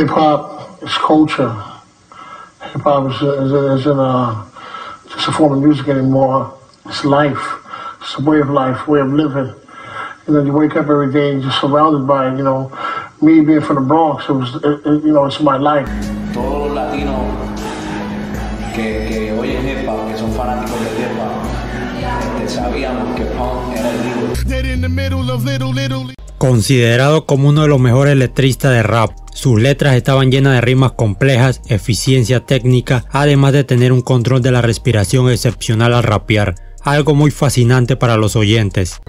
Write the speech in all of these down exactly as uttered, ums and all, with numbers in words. hip hop is culture. Hip hop is, is, isn't uh, just a form of music anymore. It's life. It's a way of life, way of living. You know, you wake up every day and you're surrounded by, you know, me being from the Bronx, it was, it, it, you know, it's my life. Todos los latinos que, que oyen hip hop, que son fanáticos de hip hop, sabíamos que punk era el libro. Considerado como uno de los mejores letristas de rap, sus letras estaban llenas de rimas complejas, eficiencia técnica, además de tener un control de la respiración excepcional al rapear, algo muy fascinante para los oyentes.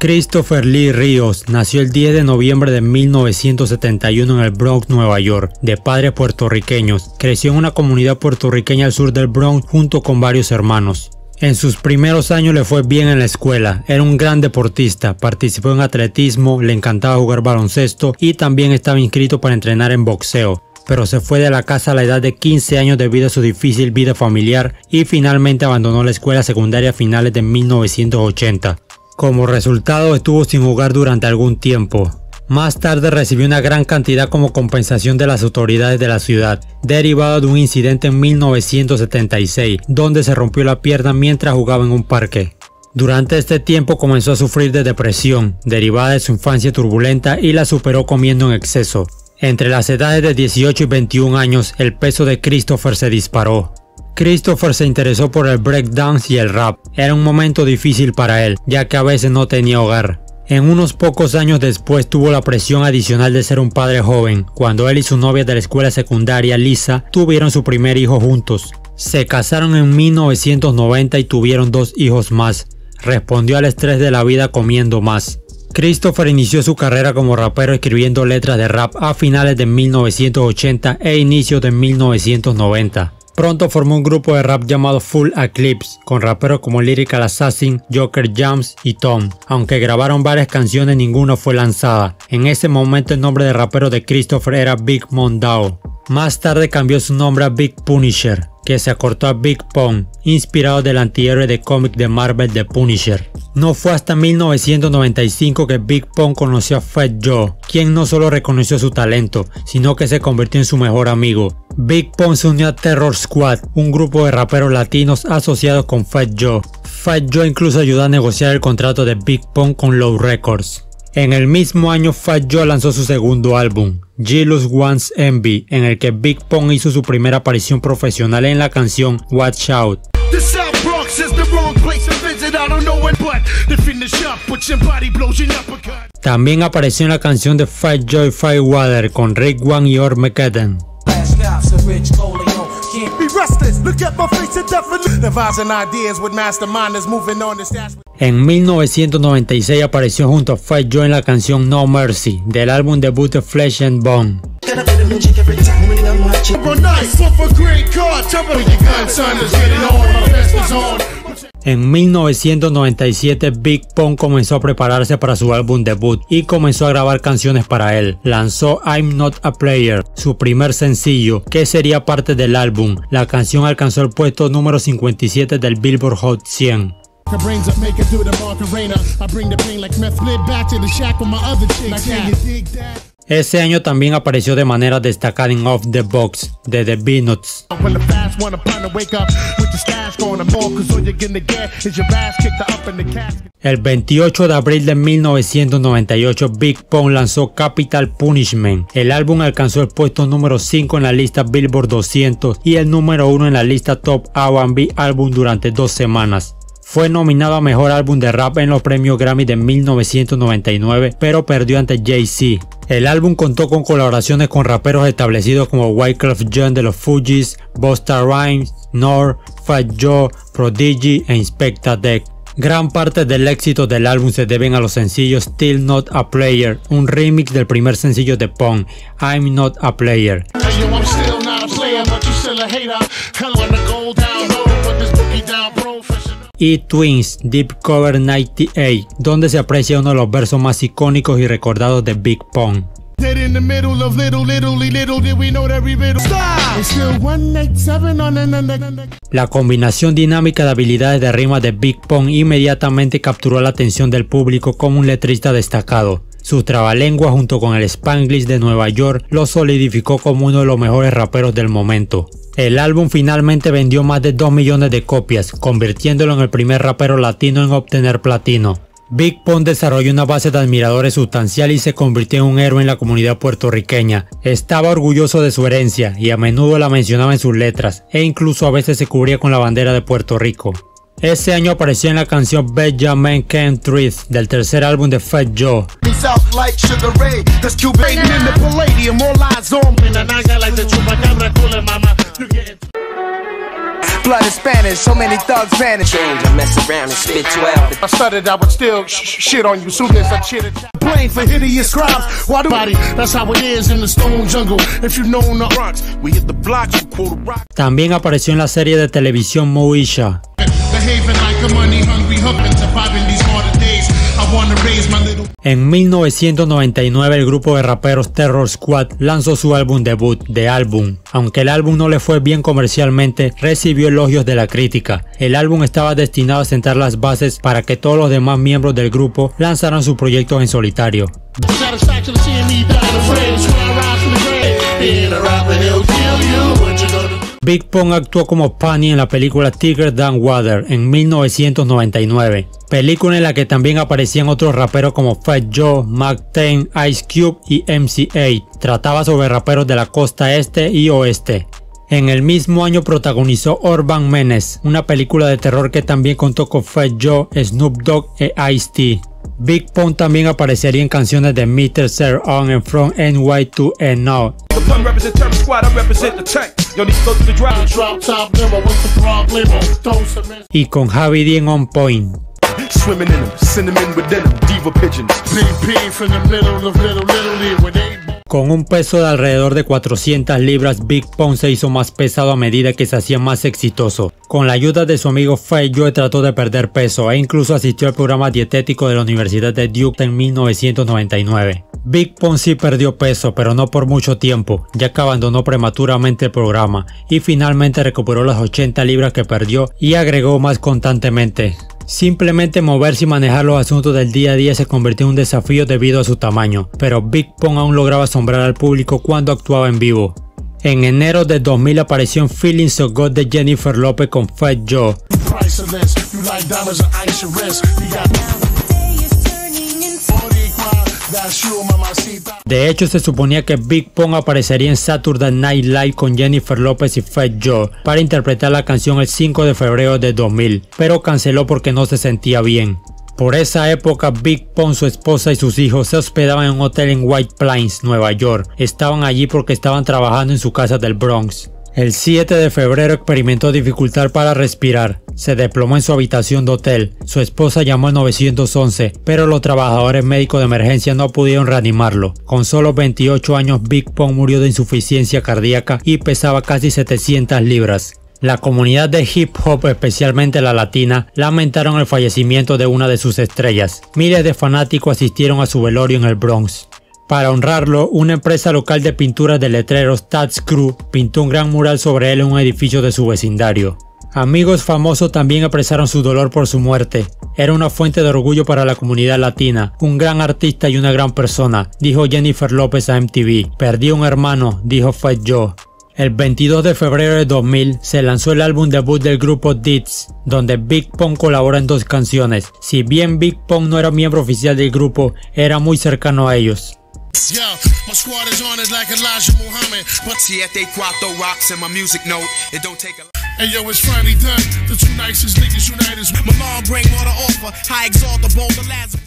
Christopher Lee Ríos nació el diez de noviembre de mil novecientos setenta y uno en el Bronx, Nueva York, de padres puertorriqueños. Creció en una comunidad puertorriqueña al sur del Bronx junto con varios hermanos. En sus primeros años le fue bien en la escuela, era un gran deportista, participó en atletismo, le encantaba jugar baloncesto y también estaba inscrito para entrenar en boxeo. Pero se fue de la casa a la edad de quince años debido a su difícil vida familiar y finalmente abandonó la escuela secundaria a finales de mil novecientos ochenta. Como resultado estuvo sin jugar durante algún tiempo. Más tarde recibió una gran cantidad como compensación de las autoridades de la ciudad, derivado de un incidente en mil novecientos setenta y seis, donde se rompió la pierna mientras jugaba en un parque. Durante este tiempo comenzó a sufrir de depresión, derivada de su infancia turbulenta, y la superó comiendo en exceso. Entre las edades de dieciocho y veintiún años, el peso de Christopher se disparó. Christopher se interesó por el breakdance y el rap. Era un momento difícil para él, ya que a veces no tenía hogar. En unos pocos años después tuvo la presión adicional de ser un padre joven, cuando él y su novia de la escuela secundaria, Lisa, tuvieron su primer hijo juntos. Se casaron en mil novecientos noventa y tuvieron dos hijos más. Respondió al estrés de la vida comiendo más. Christopher inició su carrera como rapero escribiendo letras de rap a finales de mil novecientos ochenta e inicios de mil novecientos noventa. Pronto formó un grupo de rap llamado Full Eclipse, con raperos como Lyrical Assassin, Joker Jams y Tom. Aunque grabaron varias canciones, ninguna fue lanzada. En ese momento el nombre de rapero de Christopher era Big Mondao. Más tarde cambió su nombre a Big Punisher, que se acortó a Big Pun, inspirado del antihéroe de cómic de Marvel The Punisher. No fue hasta mil novecientos noventa y cinco que Big Pun conoció a Fat Joe, quien no solo reconoció su talento, sino que se convirtió en su mejor amigo. Big Pun se unió a Terror Squad, un grupo de raperos latinos asociados con Fat Joe. Fat Joe incluso ayudó a negociar el contrato de Big Pun con Loud Records. En el mismo año, Fat Joe lanzó su segundo álbum, Jealous Ones Envy, en el que Big Pun hizo su primera aparición profesional en la canción Watch Out. También apareció en la canción de Fat Joe y Fat Water con Rick One y Mack Ten. En mil novecientos noventa y seis apareció junto a Fat Joe en la canción No Mercy del álbum debut de Flesh and Bone. En mil novecientos noventa y siete Big Pun comenzó a prepararse para su álbum debut y comenzó a grabar canciones para él. Lanzó I'm Not a Player, su primer sencillo, que sería parte del álbum. La canción alcanzó el puesto número cincuenta y siete del Billboard Hot cien. Ese año también apareció de manera destacada en Off the Box de The Beatnuts. El veintiocho de abril de mil novecientos noventa y ocho Big Pun lanzó Capital Punishment. El álbum alcanzó el puesto número cinco en la lista Billboard doscientos y el número uno en la lista Top R and B Álbum durante dos semanas. Fue nominado a Mejor Álbum de Rap en los premios Grammy de mil novecientos noventa y nueve, pero perdió ante Jay-Z. El álbum contó con colaboraciones con raperos establecidos como Wyclef Jean de los Fugees, Busta Rhymes, Nor, Fat Joe, Prodigy e Inspecta Deck. Gran parte del éxito del álbum se deben a los sencillos Still Not a Player, un remix del primer sencillo de Pun, I'm Not a Player. Y Twins Deep Cover noventa y ocho, donde se aprecia uno de los versos más icónicos y recordados de Big Pun. La combinación dinámica de habilidades de rima de Big Pun inmediatamente capturó la atención del público como un letrista destacado. Su trabalengua junto con el Spanglish de Nueva York lo solidificó como uno de los mejores raperos del momento. El álbum finalmente vendió más de dos millones de copias, convirtiéndolo en el primer rapero latino en obtener platino. Big Pun desarrolló una base de admiradores sustancial y se convirtió en un héroe en la comunidad puertorriqueña. Estaba orgulloso de su herencia y a menudo la mencionaba en sus letras, e incluso a veces se cubría con la bandera de Puerto Rico. Ese año apareció en la canción Benjamin Can't Breathe del tercer álbum de Fat Joe. Blood is Spanish, so many thugs vanish. I mess around and spit you out. I started, I would still sh shit on you soon as I chitted. Playing for hideous crimes. Why do body? That's how it is in the stone jungle. If you know the rocks, we hit the blocks, you pull the rock. También apareció en la serie de televisión Moesha. En mil novecientos noventa y nueve el grupo de raperos Terror Squad lanzó su álbum debut, The Album. Aunque el álbum no le fue bien comercialmente, recibió elogios de la crítica. El álbum estaba destinado a sentar las bases para que todos los demás miembros del grupo lanzaran sus proyectos en solitario. Big Pun actuó como Punny en la película Tiger Down Water en mil novecientos noventa y nueve, película en la que también aparecían otros raperos como Fat Joe, Mack Ten, Ice Cube y M C A. Trataba sobre raperos de la costa este y oeste. En el mismo año protagonizó Urban Menace, una película de terror que también contó con Fat Joe, Snoop Dogg e Ice-T. Big Pun también aparecería en canciones de Mister Sir On and From N Y to and Now. Y con Javi D en On Point. Con un peso de alrededor de cuatrocientas libras, Big Pun se hizo más pesado a medida que se hacía más exitoso. Con la ayuda de su amigo Fat Joe trató de perder peso e incluso asistió al programa dietético de la Universidad de Duke en mil novecientos noventa y nueve. Big Pun sí perdió peso, pero no por mucho tiempo, ya que abandonó prematuramente el programa y finalmente recuperó las ochenta libras que perdió y agregó más constantemente. Simplemente moverse y manejar los asuntos del día a día se convirtió en un desafío debido a su tamaño, pero Big Pun aún lograba asombrar al público cuando actuaba en vivo. En enero de dos mil apareció en Feelings of God de Jennifer Lopez con Fat Joe. De hecho, se suponía que Big Pun aparecería en Saturday Night Live con Jennifer Lopez y Fat Joe para interpretar la canción el cinco de febrero de dos mil, pero canceló porque no se sentía bien. Por esa época, Big Pun, su esposa y sus hijos se hospedaban en un hotel en White Plains, Nueva York. Estaban allí porque estaban trabajando en su casa del Bronx. El siete de febrero experimentó dificultad para respirar, se desplomó en su habitación de hotel, su esposa llamó al nueve once, pero los trabajadores médicos de emergencia no pudieron reanimarlo. Con solo veintiocho años, Big Pun murió de insuficiencia cardíaca y pesaba casi setecientas libras. La comunidad de hip hop, especialmente la latina, lamentaron el fallecimiento de una de sus estrellas. Miles de fanáticos asistieron a su velorio en el Bronx. Para honrarlo, una empresa local de pinturas de letreros, Tat's Crew, pintó un gran mural sobre él en un edificio de su vecindario. Amigos famosos también expresaron su dolor por su muerte. Era una fuente de orgullo para la comunidad latina, un gran artista y una gran persona, dijo Jennifer Lopez a M T V. Perdí un hermano, dijo Fat Joe. El veintidós de febrero de dos mil se lanzó el álbum debut del grupo Deeds, donde Big Pun colabora en dos canciones. Si bien Big Pun no era miembro oficial del grupo, era muy cercano a ellos.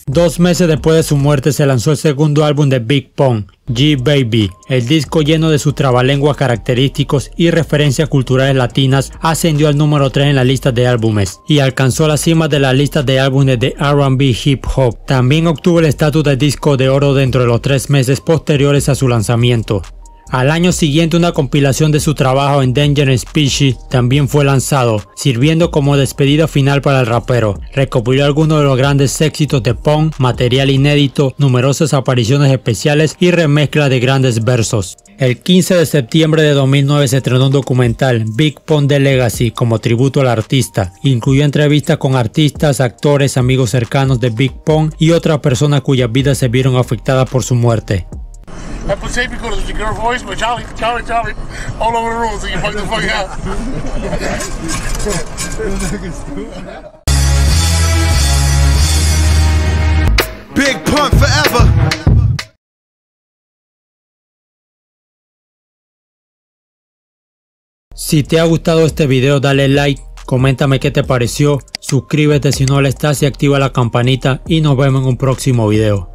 Dos meses después de su muerte se lanzó el segundo álbum de Big Pun, G-Baby. El disco, lleno de sus trabalenguas característicos y referencias culturales latinas, ascendió al número tres en la lista de álbumes y alcanzó la cima de la lista de álbumes de R and B Hip Hop. También obtuvo el estatus de disco de oro dentro de los tres meses posteriores a su lanzamiento. Al año siguiente, una compilación de su trabajo Endangered Species también fue lanzado, sirviendo como despedida final para el rapero. Recopiló algunos de los grandes éxitos de Pun, material inédito, numerosas apariciones especiales y remezclas de grandes versos. El quince de septiembre de dos mil nueve se estrenó un documental, Big Pun's Legacy, como tributo al artista. Incluyó entrevistas con artistas, actores, amigos cercanos de Big Pun y otras personas cuyas vidas se vieron afectadas por su muerte. That tape recorder with your girl voice, but Charlie, Charlie, Charlie, all over the room, so you fuck the fuck out. Big Pun forever. Si te ha gustado este video, dale like, coméntame qué te pareció, suscríbete si no lo estás y activa la campanita y nos vemos en un próximo video.